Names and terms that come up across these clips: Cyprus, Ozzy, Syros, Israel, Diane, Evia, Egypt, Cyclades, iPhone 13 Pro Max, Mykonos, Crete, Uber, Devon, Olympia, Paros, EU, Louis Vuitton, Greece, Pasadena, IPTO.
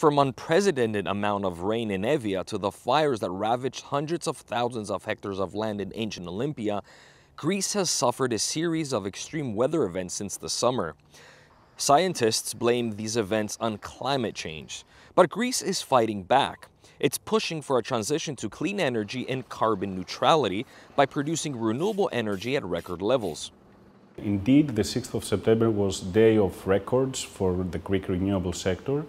From unprecedented amount of rain in Evia to the fires that ravaged hundreds of thousands of hectares of land in ancient Olympia, Greece has suffered a series of extreme weather events since the summer. Scientists blame these events on climate change, but Greece is fighting back. It's pushing for a transition to clean energy and carbon neutrality by producing renewable energy at record levels. Indeed, the 6th of September was day of records for the Greek renewable sector.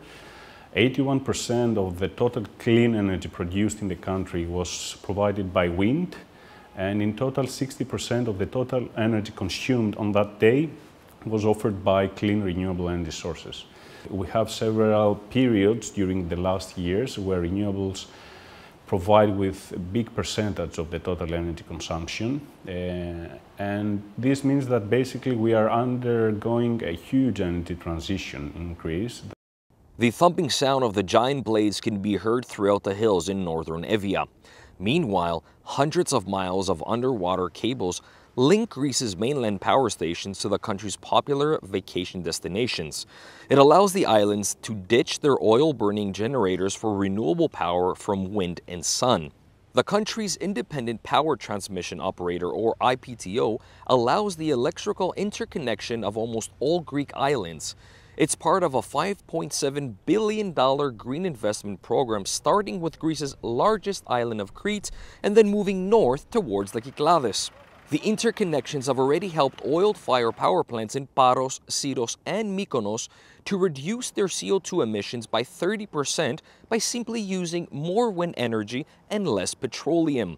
81% of the total clean energy produced in the country was provided by wind, and in total 60% of the total energy consumed on that day was offered by clean renewable energy sources. We have several periods during the last years where renewables provide with a big percentage of the total energy consumption, and this means that basically we are undergoing a huge energy transition in Greece. The thumping sound of the giant blades can be heard throughout the hills in northern Evia. Meanwhile, hundreds of miles of underwater cables link Greece's mainland power stations to the country's popular vacation destinations. It allows the islands to ditch their oil-burning generators for renewable power from wind and sun. The country's independent power transmission operator, or IPTO, allows the electrical interconnection of almost all Greek islands. It's part of a $5.7 billion green investment program, starting with Greece's largest island of Crete and then moving north towards the Cyclades. The interconnections have already helped oil-fired power plants in Paros, Syros and Mykonos to reduce their CO2 emissions by 30% by simply using more wind energy and less petroleum.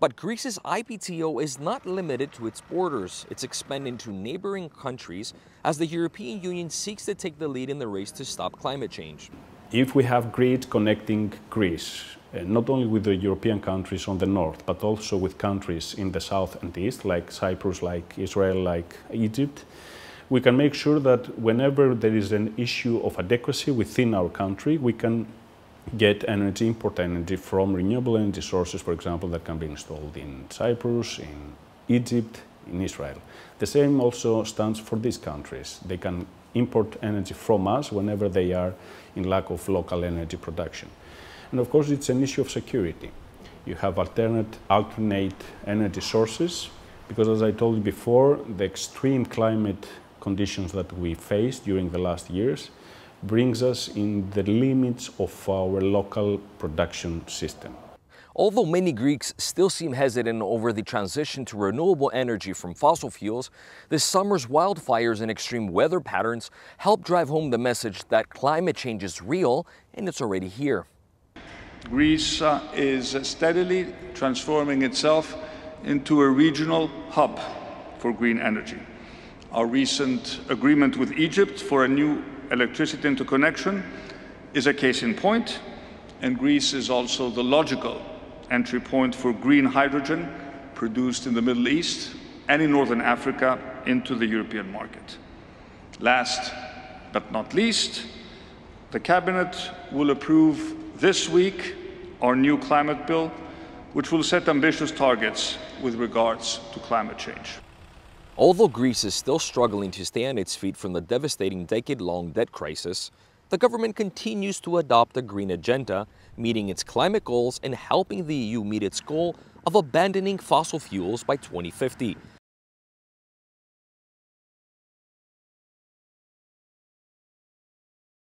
But Greece's IPTO is not limited to its borders. It's expanding to neighboring countries as the European Union seeks to take the lead in the race to stop climate change. If we have grid connecting Greece, not only with the European countries on the north, but also with countries in the south and east, like Cyprus, like Israel, like Egypt, we can make sure that whenever there is an issue of adequacy within our country, we can get energy, import energy from renewable energy sources, for example, that can be installed in Cyprus, in Egypt, in Israel. The same also stands for these countries. They can import energy from us whenever they are in lack of local energy production. And of course, it's an issue of security. You have alternate energy sources, because as I told you before, the extreme climate conditions that we faced during the last years brings us in the limits of our local production system. Although many Greeks still seem hesitant over the transition to renewable energy from fossil fuels, this summer's wildfires and extreme weather patterns help drive home the message that climate change is real and it's already here. Greece is steadily transforming itself into a regional hub for green energy. Our recent agreement with Egypt for a new electricity interconnection is a case in point, and Greece is also the logical entry point for green hydrogen produced in the Middle East and in Northern Africa into the European market. Last but not least, the Cabinet will approve this week our new climate bill, which will set ambitious targets with regards to climate change. Although Greece is still struggling to stay on its feet from the devastating decade-long debt crisis, the government continues to adopt a green agenda, meeting its climate goals and helping the EU meet its goal of abandoning fossil fuels by 2050.